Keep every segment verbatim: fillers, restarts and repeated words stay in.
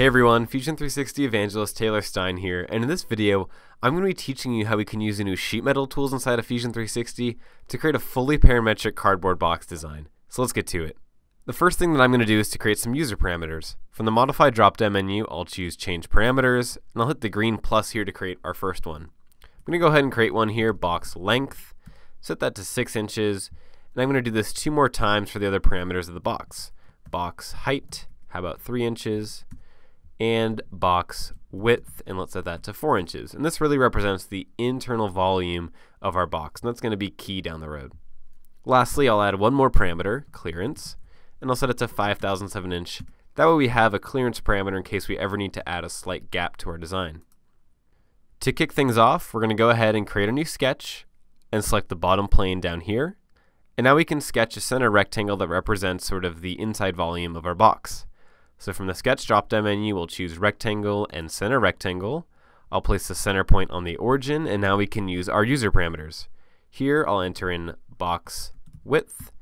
Hey everyone, Fusion three sixty evangelist Taylor Stein here, and in this video I'm going to be teaching you how we can use the new sheet metal tools inside of Fusion three sixty to create a fully parametric cardboard box design. So let's get to it. The first thing that I'm going to do is to create some user parameters. From the Modify drop-down menu, I'll choose Change Parameters, and I'll hit the green plus here to create our first one. I'm going to go ahead and create one here, box length, set that to six inches, and I'm going to do this two more times for the other parameters of the box. Box height, how about three inches? And box width, and let's set that to four inches. And this really represents the internal volume of our box, and that's going to be key down the road. Lastly, I'll add one more parameter, clearance, and I'll set it to five thousandths of an inch. That way we have a clearance parameter in case we ever need to add a slight gap to our design. To kick things off, we're going to go ahead and create a new sketch and select the bottom plane down here. And now we can sketch a center rectangle that represents sort of the inside volume of our box. So from the sketch drop-down menu, we'll choose rectangle and center rectangle. I'll place the center point on the origin, and now we can use our user parameters. Here, I'll enter in box width,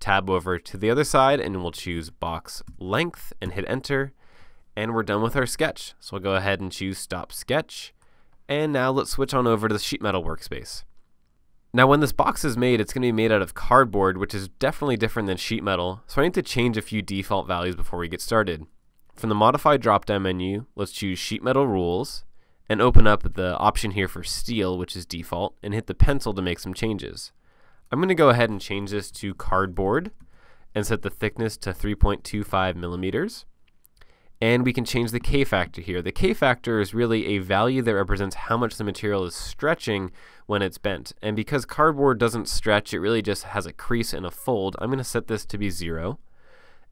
tab over to the other side, and we'll choose box length and hit enter. And we're done with our sketch. So we'll go ahead and choose stop sketch. And now let's switch on over to the sheet metal workspace. Now when this box is made, it's going to be made out of cardboard, which is definitely different than sheet metal, so I need to change a few default values before we get started. From the Modify drop-down menu, let's choose Sheet Metal Rules, and open up the option here for steel, which is default, and hit the pencil to make some changes. I'm going to go ahead and change this to cardboard, and set the thickness to three point two five millimeters. And we can change the K factor here. The K factor is really a value that represents how much the material is stretching when it's bent. And because cardboard doesn't stretch, it really just has a crease and a fold, I'm going to set this to be zero.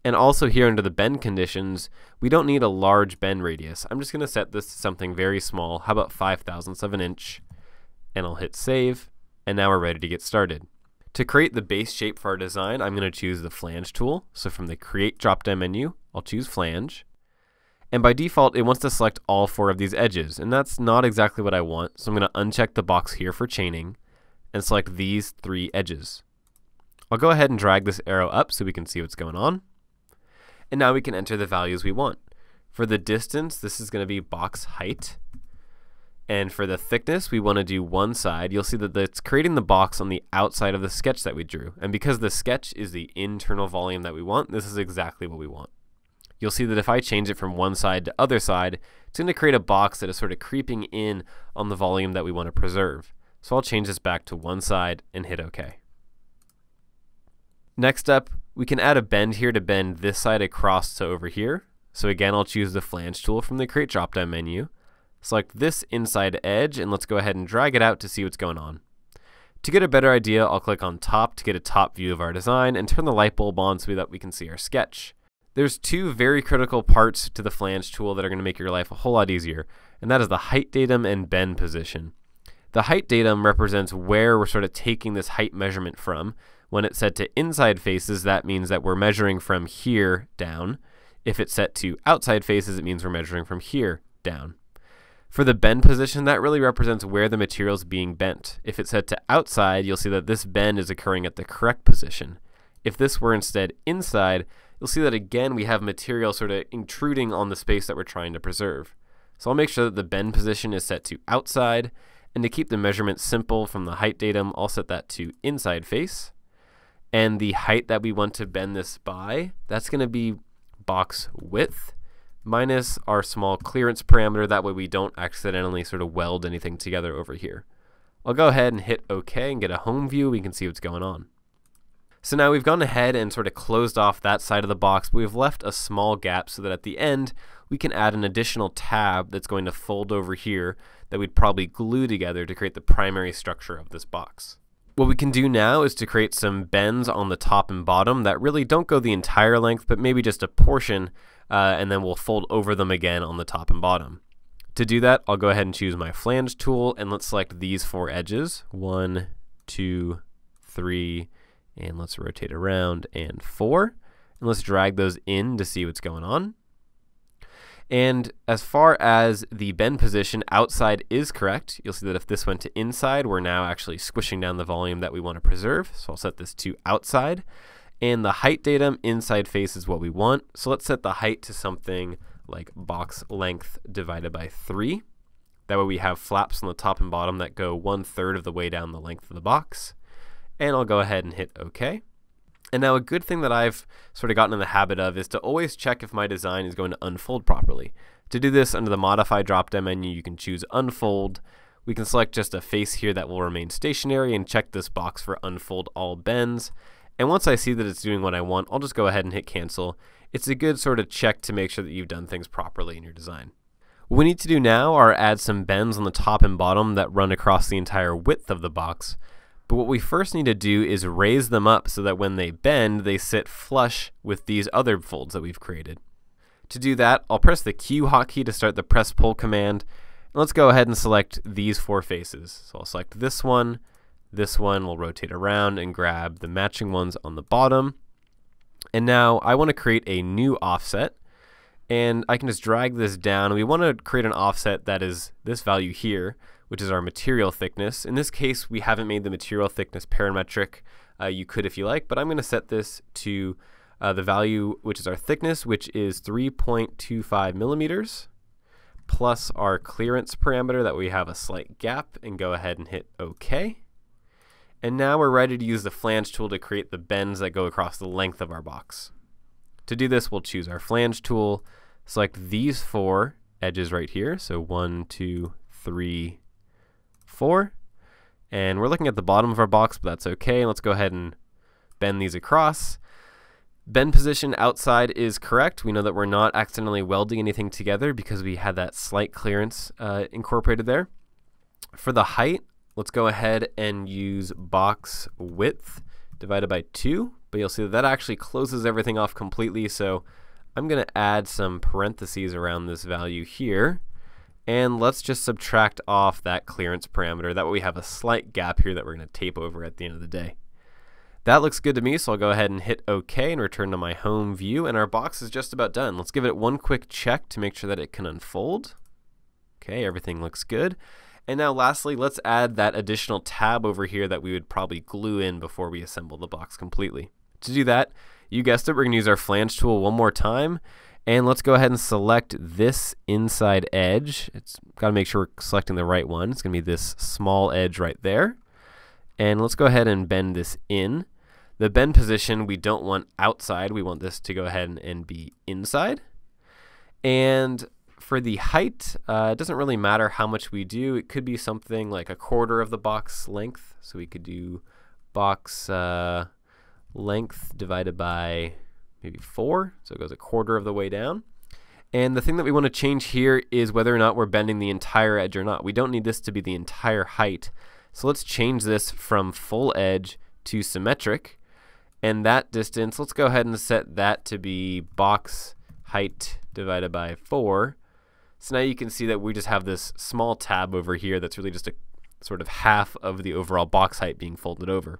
And also here under the bend conditions, we don't need a large bend radius. I'm just going to set this to something very small. How about five thousandths of an inch? And I'll hit save. And now we're ready to get started. To create the base shape for our design, I'm going to choose the flange tool. So from the Create drop-down menu, I'll choose flange. And by default, it wants to select all four of these edges, and that's not exactly what I want, so I'm going to uncheck the box here for chaining, and select these three edges. I'll go ahead and drag this arrow up so we can see what's going on. And now we can enter the values we want. For the distance, this is going to be box height. And for the thickness, we want to do one side. You'll see that it's creating the box on the outside of the sketch that we drew. And because the sketch is the internal volume that we want, this is exactly what we want. You'll see that if I change it from one side to other side, it's going to create a box that is sort of creeping in on the volume that we want to preserve. So I'll change this back to one side and hit OK. Next up, we can add a bend here to bend this side across to over here. So again, I'll choose the flange tool from the Create drop-down menu. Select this inside edge, and let's go ahead and drag it out to see what's going on. To get a better idea, I'll click on top to get a top view of our design and turn the light bulb on so that we can see our sketch. There's two very critical parts to the flange tool that are going to make your life a whole lot easier, and that is the height datum and bend position. The height datum represents where we're sort of taking this height measurement from. When it's set to inside faces, that means that we're measuring from here down. If it's set to outside faces, it means we're measuring from here down. For the bend position, that really represents where the material is being bent. If it's set to outside, you'll see that this bend is occurring at the correct position. If this were instead inside, you'll see that again we have material sort of intruding on the space that we're trying to preserve. So I'll make sure that the bend position is set to outside, and to keep the measurement simple from the height datum, I'll set that to inside face. And the height that we want to bend this by, that's going to be box width minus our small clearance parameter, that way we don't accidentally sort of weld anything together over here. I'll go ahead and hit OK and get a home view, we can see what's going on. So now we've gone ahead and sort of closed off that side of the box, but we've left a small gap so that at the end we can add an additional tab that's going to fold over here that we'd probably glue together to create the primary structure of this box. What we can do now is to create some bends on the top and bottom that really don't go the entire length, but maybe just a portion, uh, and then we'll fold over them again on the top and bottom. To do that, I'll go ahead and choose my flange tool, and let's select these four edges. One, two, three, and let's rotate around, and four, and let's drag those in to see what's going on. And as far as the bend position, outside is correct. You'll see that if this went to inside, we're now actually squishing down the volume that we want to preserve, so I'll set this to outside. And the height datum, inside face is what we want, so let's set the height to something like box length divided by three. That way we have flaps on the top and bottom that go one third of the way down the length of the box. And I'll go ahead and hit OK. And now a good thing that I've sort of gotten in the habit of is to always check if my design is going to unfold properly. To do this, under the Modify drop-down menu, you can choose Unfold. We can select just a face here that will remain stationary and check this box for Unfold All Bends. And once I see that it's doing what I want, I'll just go ahead and hit Cancel. It's a good sort of check to make sure that you've done things properly in your design. What we need to do now are add some bends on the top and bottom that run across the entire width of the box. But what we first need to do is raise them up so that when they bend, they sit flush with these other folds that we've created. To do that, I'll press the Q hotkey to start the press pull command. And let's go ahead and select these four faces. So I'll select this one, this one, we'll rotate around and grab the matching ones on the bottom. And now I want to create a new offset. And I can just drag this down. We want to create an offset that is this value here, which is our material thickness. In this case, we haven't made the material thickness parametric. Uh, you could if you like, but I'm going to set this to Uh, the value, which is our thickness, which is three point two five millimeters, plus our clearance parameter that we have a slight gap, and go ahead and hit OK. And now we're ready to use the flange tool to create the bends that go across the length of our box. To do this, we'll choose our flange tool, select these four edges right here, so one, two, three, four. And we're looking at the bottom of our box, but that's OK. Let's go ahead and bend these across. Bend position outside is correct. We know that we're not accidentally welding anything together because we had that slight clearance uh, incorporated there. For the height, let's go ahead and use box width divided by two, but you'll see that that actually closes everything off completely, so I'm going to add some parentheses around this value here, and let's just subtract off that clearance parameter. That way we have a slight gap here that we're going to tape over at the end of the day. That looks good to me, so I'll go ahead and hit OK and return to my home view, and our box is just about done. Let's give it one quick check to make sure that it can unfold. Okay, everything looks good. And now lastly, let's add that additional tab over here that we would probably glue in before we assemble the box completely. To do that, you guessed it, we're going to use our flange tool one more time, and let's go ahead and select this inside edge. It's got to make sure we're selecting the right one. It's going to be this small edge right there. And let's go ahead and bend this in. The bend position we don't want outside. We want this to go ahead and, and be inside. And for the height, uh, it doesn't really matter how much we do. It could be something like a quarter of the box length. So we could do box uh, length divided by maybe four. So it goes a quarter of the way down. And the thing that we want to change here is whether or not we're bending the entire edge or not. We don't need this to be the entire height. So let's change this from full edge to symmetric. And that distance, let's go ahead and set that to be box height divided by four. So now you can see that we just have this small tab over here that's really just a sort of half of the overall box height being folded over.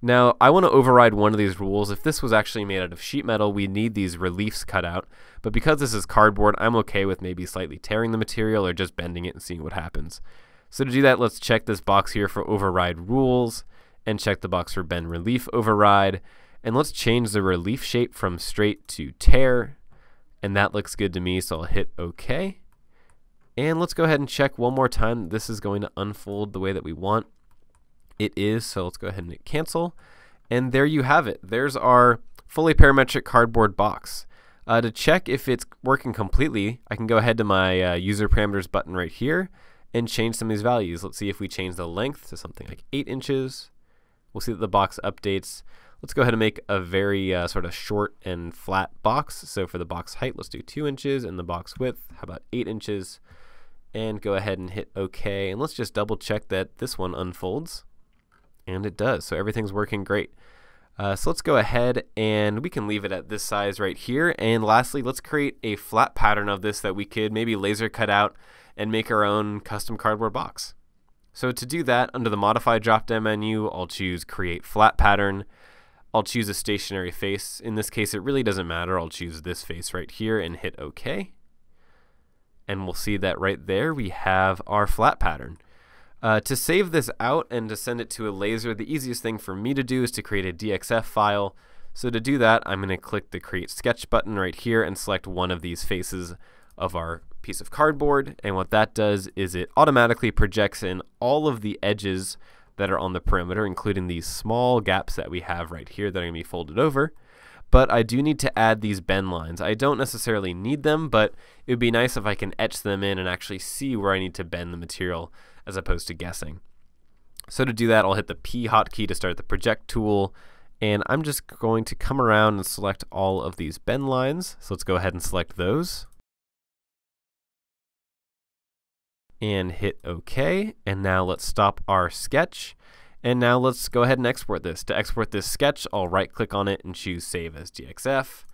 Now, I want to override one of these rules. If this was actually made out of sheet metal, we need these reliefs cut out. But because this is cardboard, I'm okay with maybe slightly tearing the material or just bending it and seeing what happens. So to do that, let's check this box here for override rules, and check the box for bend relief override. And let's change the relief shape from straight to tear. And that looks good to me, so I'll hit OK. And let's go ahead and check one more time. This is going to unfold the way that we want. It is, so let's go ahead and hit cancel. And there you have it. There's our fully parametric cardboard box. Uh, to check if it's working completely, I can go ahead to my uh, user parameters button right here and change some of these values. Let's see if we change the length to something like eight inches. We'll see that the box updates. Let's go ahead and make a very uh, sort of short and flat box. So for the box height, let's do two inches, and the box width, how about eight inches? And go ahead and hit OK. And let's just double check that this one unfolds. And it does, so everything's working great. Uh, so let's go ahead and we can leave it at this size right here. And lastly, let's create a flat pattern of this that we could maybe laser cut out and make our own custom cardboard box. So to do that, under the Modify drop-down menu, I'll choose Create Flat Pattern. I'll choose a stationary face. In this case, it really doesn't matter. I'll choose this face right here and hit OK. And we'll see that right there we have our flat pattern. Uh, to save this out and to send it to a laser, the easiest thing for me to do is to create a D X F file. So to do that, I'm going to click the Create Sketch button right here and select one of these faces of our piece of cardboard. And what that does is it automatically projects in all of the edges that are on the perimeter, including these small gaps that we have right here that are going to be folded over. But I do need to add these bend lines. I don't necessarily need them, but it would be nice if I can etch them in and actually see where I need to bend the material as opposed to guessing. So to do that, I'll hit the P hotkey to start the project tool. And I'm just going to come around and select all of these bend lines. So let's go ahead and select those. And hit OK. And now let's stop our sketch. And now let's go ahead and export this. To export this sketch, I'll right click on it and choose Save as D X F.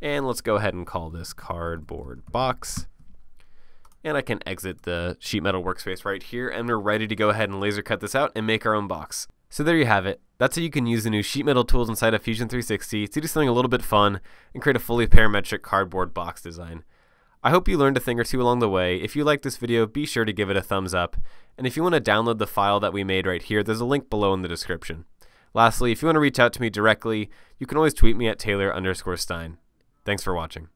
And let's go ahead and call this cardboard box. And I can exit the sheet metal workspace right here, and we're ready to go ahead and laser cut this out and make our own box. So there you have it. That's how you can use the new sheet metal tools inside of Fusion three sixty to do something a little bit fun and create a fully parametric cardboard box design. I hope you learned a thing or two along the way. If you liked this video, be sure to give it a thumbs up. And if you want to download the file that we made right here, there's a link below in the description. Lastly, if you want to reach out to me directly, you can always tweet me at Taylor underscore Stein. Thanks for watching.